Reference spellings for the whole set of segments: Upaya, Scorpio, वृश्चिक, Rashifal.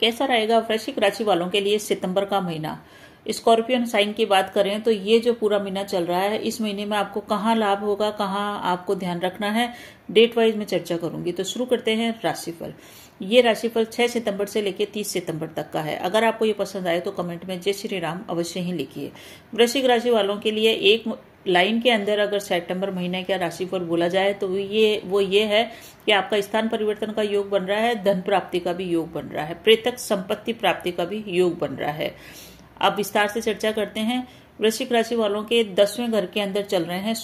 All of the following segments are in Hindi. कैसा रहेगा वृश्चिक राशि वालों के लिए सितंबर का महीना। स्कॉर्पियन साइन की बात करें तो ये जो पूरा महीना चल रहा है, इस महीने में आपको कहाँ लाभ होगा, कहाँ आपको ध्यान रखना है, डेट वाइज में चर्चा करूंगी। तो शुरू करते हैं राशिफल। ये राशिफल 6 सितंबर से लेकर 30 सितंबर तक का है। अगर आपको ये पसंद आए तो कमेंट में जय श्री राम अवश्य ही लिखिए। वृश्चिक राशि वालों के लिए एक लाइन के अंदर अगर सितंबर महीने का राशिफल बोला जाए तो ये है कि आपका स्थान परिवर्तन का योग बन रहा है, धन प्राप्ति का भी योग बन रहा है, प्रेतक संपत्ति प्राप्ति का भी योग बन रहा है। अब विस्तार से चर्चा करते हैं। वृश्चिक राशि वालों के 10वें घर के अंदर चल रहे हैं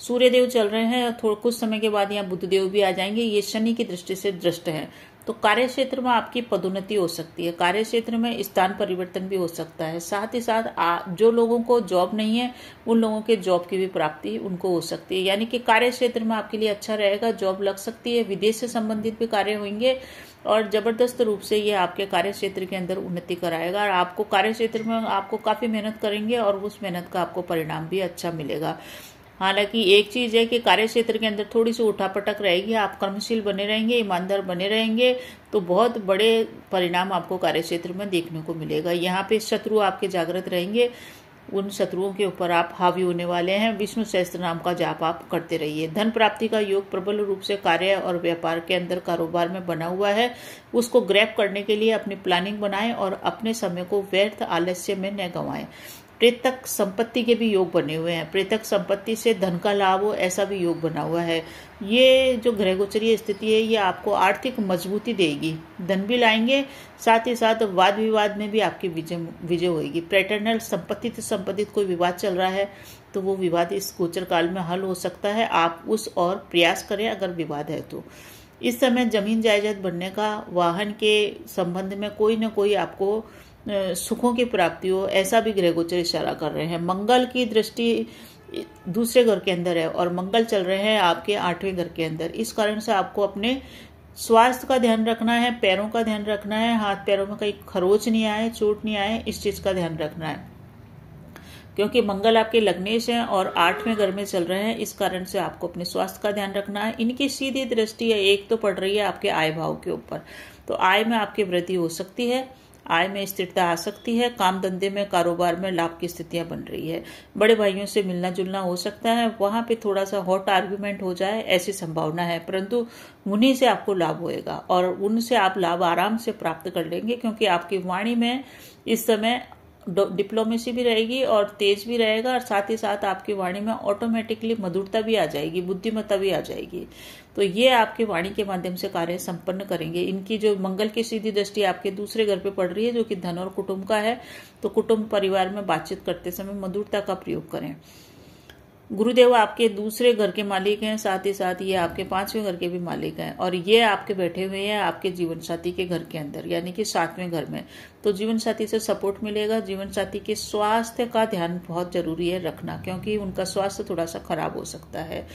सूर्यदेव चल रहे हैं। थोड़ा कुछ समय के बाद यहाँ बुधदेव भी आ जाएंगे। ये शनि की दृष्टि से दृष्ट है, तो कार्यक्षेत्र में आपकी पदोन्नति हो सकती है, कार्यक्षेत्र में स्थान परिवर्तन भी हो सकता है। साथ ही साथ जो लोगों को जॉब नहीं है उन लोगों के जॉब की भी प्राप्ति उनको हो सकती है, यानी कि कार्यक्षेत्र में आपके लिए अच्छा रहेगा, जॉब लग सकती है। विदेश से संबंधित भी कार्य होंगे और ज़बरदस्त रूप से ये आपके कार्यक्षेत्र के अंदर उन्नति कराएगा और आपको कार्यक्षेत्र में आपको काफ़ी मेहनत करेंगे और उस मेहनत का आपको परिणाम भी अच्छा मिलेगा। हालांकि एक चीज़ है कि कार्यक्षेत्र के अंदर थोड़ी सी उठापटक रहेगी, आप कर्मशील बने रहेंगे, ईमानदार बने रहेंगे तो बहुत बड़े परिणाम आपको कार्यक्षेत्र में देखने को मिलेगा। यहाँ पे शत्रु आपके जागृत रहेंगे, उन शत्रुओं के ऊपर आप हावी होने वाले हैं। विष्णु सहस्त्र नाम का जाप आप करते रहिए। धन प्राप्ति का योग प्रबल रूप से कार्य और व्यापार के अंदर कारोबार में बना हुआ है, उसको ग्रैब करने के लिए अपनी प्लानिंग बनाएं और अपने समय को व्यर्थ आलस्य में न गंवाएं। प्रेतक संपत्ति के भी योग बने हुए हैं, प्रेतक संपत्ति से धन का लाभ हो ऐसा भी योग बना हुआ है। ये जो ग्रहगोचरीय स्थिति है ये आपको आर्थिक मजबूती देगी, धन भी लाएंगे, साथ ही साथ वाद विवाद में भी आपकी विजय होगी। पैटर्नल संपत्ति से संबंधित कोई विवाद चल रहा है तो वो विवाद इस गोचर काल में हल हो सकता है, आप उस और प्रयास करें अगर विवाद है तो। इस समय जमीन जायदाद बनने का, वाहन के संबंध में कोई ना कोई आपको सुखों की प्राप्ति हो ऐसा भी ग्रहगोचर इशारा कर रहे हैं। मंगल की दृष्टि दूसरे घर के अंदर है और मंगल चल रहे हैं आपके 8वें घर के अंदर। इस कारण से आपको अपने स्वास्थ्य का ध्यान रखना है, पैरों का ध्यान रखना है, हाथ पैरों में कहीं खरोच नहीं आए, चोट नहीं आए, इस चीज़ का ध्यान रखना है क्योंकि मंगल आपके लग्नेश हैं और 8वें घर में चल रहे हैं। इस कारण से आपको अपने स्वास्थ्य का ध्यान रखना है। इनकी सीधी दृष्टि है एक तो पड़ रही है आपके आय भाव के ऊपर, तो आय में आपकी वृद्धि हो सकती है, आय में स्थिरता आ सकती है, काम धंधे में कारोबार में लाभ की स्थितियां बन रही है। बड़े भाइयों से मिलना जुलना हो सकता है, वहां पे थोड़ा सा हॉट आर्ग्यूमेंट हो जाए ऐसी संभावना है, परंतु उन्हीं से आपको लाभ होएगा और उनसे आप लाभ आराम से प्राप्त कर लेंगे क्योंकि आपकी वाणी में इस समय डिप्लोमेसी भी रहेगी और तेज भी रहेगा और साथ ही साथ आपकी वाणी में ऑटोमेटिकली मधुरता भी आ जाएगी, बुद्धिमत्ता भी आ जाएगी। तो ये आपके वाणी के माध्यम से कार्य संपन्न करेंगे। इनकी जो मंगल की सीधी दृष्टि आपके दूसरे घर पे पड़ रही है जो कि धन और कुटुंब का है, तो कुटुंब परिवार में बातचीत करते समय मधुरता का प्रयोग करें। गुरुदेव आपके दूसरे घर के मालिक हैं, साथ ही साथ ये आपके 5वें घर के भी मालिक हैं और ये आपके बैठे हुए हैं आपके जीवन साथी के घर के अंदर यानी कि 7वें घर में। तो जीवन साथी से सपोर्ट मिलेगा। जीवन साथी के स्वास्थ्य का ध्यान बहुत जरूरी है रखना क्योंकि उनका स्वास्थ्य थोड़ा सा खराब हो सकता है।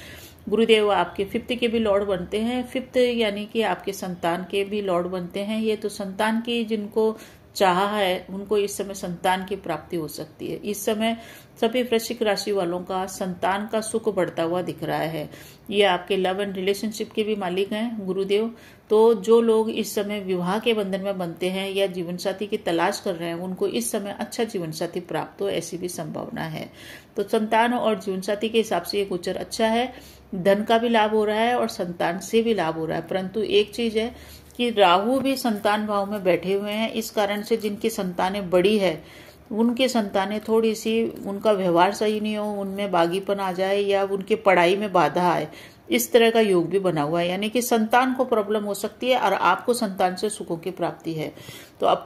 गुरुदेव आपके 5th के भी लॉर्ड बनते हैं, 5th यानी कि आपके संतान के भी लॉर्ड बनते हैं। ये तो संतान की जिनको चाहा है उनको इस समय संतान की प्राप्ति हो सकती है। इस समय सभी वृश्चिक राशि वालों का संतान का सुख बढ़ता हुआ दिख रहा है। ये आपके लव एंड रिलेशनशिप के भी मालिक हैं गुरुदेव। तो जो लोग इस समय विवाह के बंधन में बनते हैं या जीवनसाथी की तलाश कर रहे हैं उनको इस समय अच्छा जीवनसाथी प्राप्त हो ऐसी भी संभावना है। तो संतान और जीवनसाथी के हिसाब से ये गोचर अच्छा है, धन का भी लाभ हो रहा है और संतान से भी लाभ हो रहा है। परंतु एक चीज है कि राहु भी संतान भाव में बैठे हुए हैं, इस कारण से जिनकी संतानें बड़ी है उनके संतानें थोड़ी सी उनका व्यवहार सही नहीं हो, उनमें बागीपन आ जाए या उनके पढ़ाई में बाधा आए, इस तरह का योग भी बना हुआ है। यानी कि संतान को प्रॉब्लम हो सकती है और आपको संतान से सुखों की प्राप्ति है। तो आप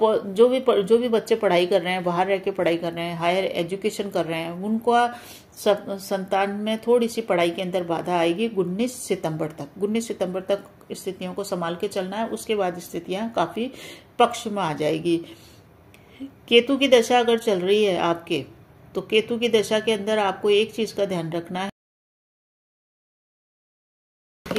जो भी बच्चे पढ़ाई कर रहे हैं, बाहर रह के पढ़ाई कर रहे हैं, हायर एजुकेशन कर रहे हैं, उनको संतान में थोड़ी सी पढ़ाई के अंदर बाधा आएगी 19 सितंबर तक। 19 सितंबर तक स्थितियों को संभाल के चलना है, उसके बाद स्थितियाँ काफ़ी पक्ष में आ जाएगी। केतु की दशा अगर चल रही है आपके, तो केतु की दशा के अंदर आपको एक चीज़ का ध्यान रखना है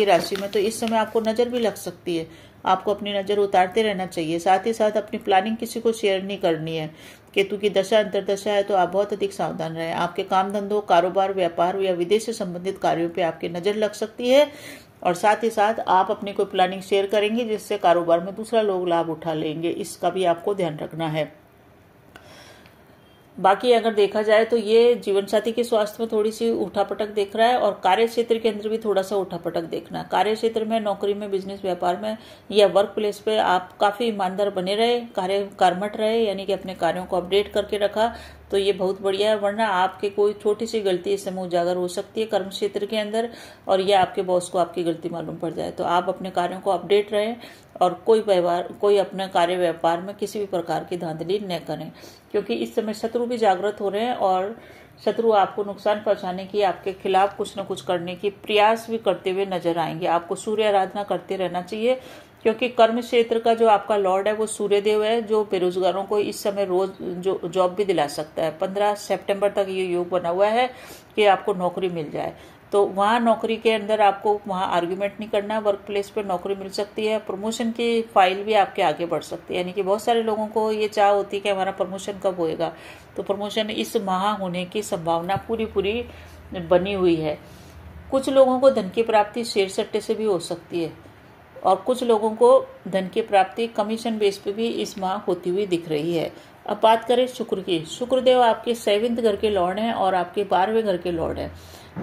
राशि में, तो इस समय आपको नजर भी लग सकती है, आपको अपनी नजर उतारते रहना चाहिए। साथ ही साथ अपनी प्लानिंग किसी को शेयर नहीं करनी है। केतु की दशा अंतरदशा है तो आप बहुत अधिक सावधान रहें। आपके काम धंधों, कारोबार, व्यापार या विदेश से संबंधित कार्यों पे आपकी नजर लग सकती है और साथ ही साथ आप अपनी कोई प्लानिंग शेयर करेंगे जिससे कारोबार में दूसरा लोग लाभ उठा लेंगे, इसका भी आपको ध्यान रखना है। बाकी अगर देखा जाए तो ये जीवन साथी के स्वास्थ्य में थोड़ी सी उठापटक देख रहा है और कार्य क्षेत्र के अंदर भी थोड़ा सा उठापटक देखना। कार्य क्षेत्र में, नौकरी में, बिजनेस व्यापार में या वर्क प्लेस पे आप काफ़ी ईमानदार बने रहे, कर्मठ रहे, यानी कि अपने कार्यों को अपडेट करके रखा तो ये बहुत बढ़िया है, वरना आपके कोई छोटी सी गलती इस समय उजागर हो सकती है कर्म क्षेत्र के अंदर और यह आपके बॉस को आपकी गलती मालूम पड़ जाए। तो आप अपने कार्यों को अपडेट रहें और कोई अपने कार्य व्यापार में किसी भी प्रकार की धांधली न करें, क्योंकि इस समय शत्रु भी जागृत हो रहे हैं और शत्रु आपको नुकसान पहुंचाने की, आपके खिलाफ कुछ न कुछ करने की प्रयास भी करते हुए नजर आएंगे। आपको सूर्य आराधना करते रहना चाहिए, क्योंकि कर्म क्षेत्र का जो आपका लॉर्ड है वो सूर्यदेव है, जो बेरोजगारों को इस समय रोज जो जॉब भी दिला सकता है। 15 सितंबर तक ये योग बना हुआ है कि आपको नौकरी मिल जाए, तो वहाँ नौकरी के अंदर आपको वहाँ आर्ग्यूमेंट नहीं करना, वर्क प्लेस पर नौकरी मिल सकती है, प्रमोशन की फाइल भी आपके आगे बढ़ सकती है। यानी कि बहुत सारे लोगों को ये चाह होती है कि हमारा प्रमोशन कब होएगा, तो प्रमोशन इस माह होने की संभावना पूरी बनी हुई है। कुछ लोगों को धन की प्राप्ति शेयर सट्टे से भी हो सकती है और कुछ लोगों को धन की प्राप्ति कमीशन बेस पर भी इस माह होती हुई दिख रही है। अब बात करें शुक्र की। शुक्रदेव आपके 7वें घर के लॉर्ड हैं और आपके 12वें घर के लॉर्ड हैं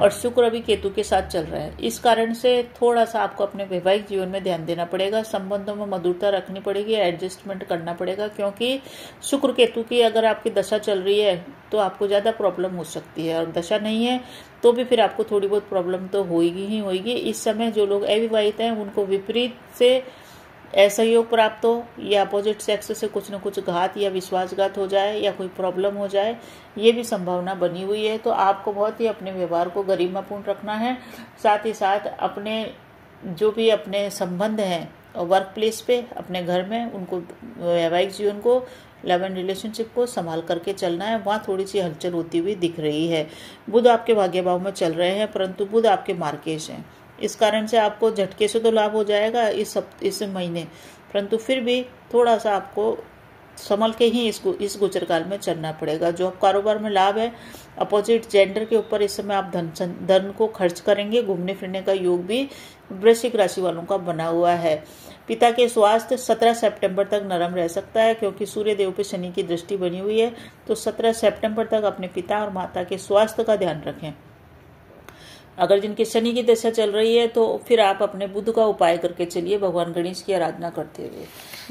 और शुक्र अभी केतु के साथ चल रहा है। इस कारण से थोड़ा सा आपको अपने वैवाहिक जीवन में ध्यान देना पड़ेगा, संबंधों में मधुरता रखनी पड़ेगी, एडजस्टमेंट करना पड़ेगा, क्योंकि शुक्र केतु की अगर आपकी दशा चल रही है तो आपको ज़्यादा प्रॉब्लम हो सकती है और दशा नहीं है तो भी फिर आपको थोड़ी बहुत प्रॉब्लम तो होगी ही होगी। इस समय जो लोग अविवाहित हैं उनको विपरीत से असहयोग प्राप्त हो या अपोजिट सेक्स से कुछ न कुछ घात या विश्वासघात हो जाए या कोई प्रॉब्लम हो जाए, ये भी संभावना बनी हुई है। तो आपको बहुत ही अपने व्यवहार को गरिमापूर्ण रखना है, साथ ही साथ अपने जो भी अपने संबंध हैं वर्क प्लेस पे, अपने घर में, उनको वैवाहिक जीवन को, लव एंड रिलेशनशिप को संभाल करके चलना है। वहाँ थोड़ी सी हलचल होती हुई दिख रही है। बुध आपके भाग्यभाव में चल रहे हैं, परंतु बुध आपके मार्गेश हैं, इस कारण से आपको झटके से तो लाभ हो जाएगा इस महीने, परंतु फिर भी थोड़ा सा आपको संभल के ही इसको इस गोचर काल में चलना पड़ेगा। जॉब कारोबार में लाभ है, अपोजिट जेंडर के ऊपर इस समय आप धन को खर्च करेंगे, घूमने फिरने का योग भी वृश्चिक राशि वालों का बना हुआ है। पिता के स्वास्थ्य 17 सितंबर तक नरम रह सकता है, क्योंकि सूर्य देव पे शनि की दृष्टि बनी हुई है, तो 17 सितंबर तक अपने पिता और माता के स्वास्थ्य का ध्यान रखें। अगर जिनकी शनि की दशा चल रही है तो फिर आप अपने बुध का उपाय करके चलिए, भगवान गणेश की आराधना करते हुए।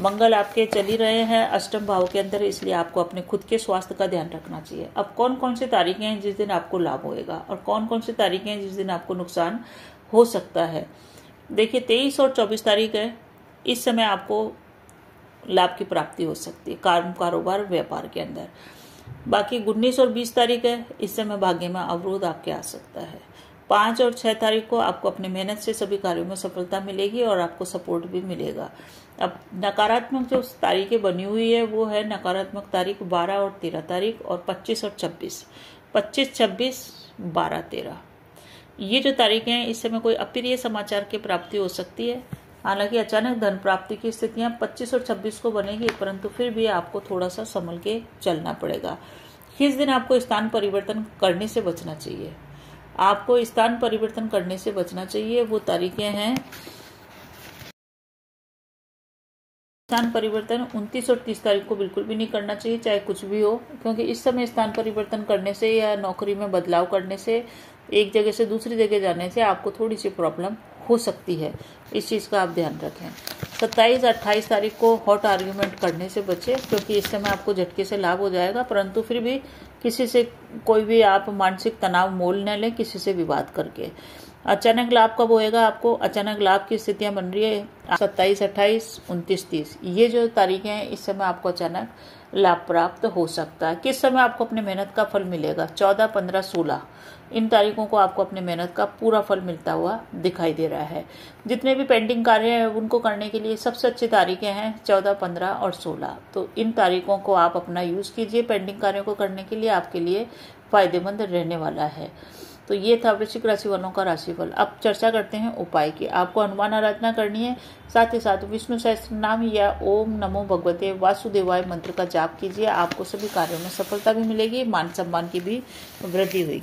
मंगल आपके चल ही रहे हैं 8वें भाव के अंदर, इसलिए आपको अपने खुद के स्वास्थ्य का ध्यान रखना चाहिए। अब कौन कौन सी तारीखें हैं जिस दिन आपको लाभ होएगा और कौन कौन सी तारीखें हैं जिस दिन आपको नुकसान हो सकता है। देखिए 23 और 24 तारीख है, इस समय आपको लाभ की प्राप्ति हो सकती है कर्म कारोबार व्यापार के अंदर। बाकी 19 और 20 तारीख है, इस समय भाग्य में अवरोध आपके आ सकता है। 5 और 6 तारीख को आपको अपनी मेहनत से सभी कार्यों में सफलता मिलेगी और आपको सपोर्ट भी मिलेगा। अब नकारात्मक जो तारीखें बनी हुई है वो है नकारात्मक तारीख 12 और 13 तारीख और 25 और 26। 25, 26, 12, 13 ये जो तारीखें हैं इस समय कोई अप्रिय समाचार की प्राप्ति हो सकती है। हालांकि अचानक धन प्राप्ति की स्थितियां 25 और 26 को बनेगी, परंतु फिर भी आपको थोड़ा सा संभल के चलना पड़ेगा। इस दिन आपको स्थान परिवर्तन करने से बचना चाहिए, वो तारीखें हैं स्थान परिवर्तन 29 और 30 तारीख को बिल्कुल भी नहीं करना चाहिए, चाहे कुछ भी हो, क्योंकि इस समय स्थान परिवर्तन करने से या नौकरी में बदलाव करने से, एक जगह से दूसरी जगह जाने से आपको थोड़ी सी प्रॉब्लम हो सकती है, इस चीज़ का आप ध्यान रखें। 27, 28 तारीख को हॉट आर्ग्यूमेंट करने से बचें, क्योंकि इस समय आपको झटके से लाभ हो जाएगा, परंतु फिर भी किसी से कोई भी आप मानसिक तनाव मोल न लें किसी से विवाद करके। अचानक लाभ कब होएगा, आपको अचानक लाभ की स्थितियां बन रही है 27, 28, 29, 30 ये जो तारीखें हैं इस समय आपको अचानक लाभ प्राप्त हो सकता है। किस समय आपको अपने मेहनत का फल मिलेगा, 14, 15, 16 इन तारीखों को आपको अपने मेहनत का पूरा फल मिलता हुआ दिखाई दे रहा है। जितने भी पेंडिंग कार्य हैं उनको करने के लिए सबसे अच्छी तारीखें हैं 14, 15 और 16, तो इन तारीखों को आप अपना यूज़ कीजिए, पेंडिंग कार्यों को करने के लिए आपके लिए फ़ायदेमंद रहने वाला है। तो ये था वृश्चिक राशि वालों का राशिफल। अब चर्चा करते हैं उपाय की। आपको हनुमान आराधना करनी है, साथ ही साथ विष्णु सहस्त्र नाम या ओम नमो भगवते वासुदेवाय मंत्र का जाप कीजिए, आपको सभी कार्यों में सफलता भी मिलेगी, मान सम्मान की भी वृद्धि होगी।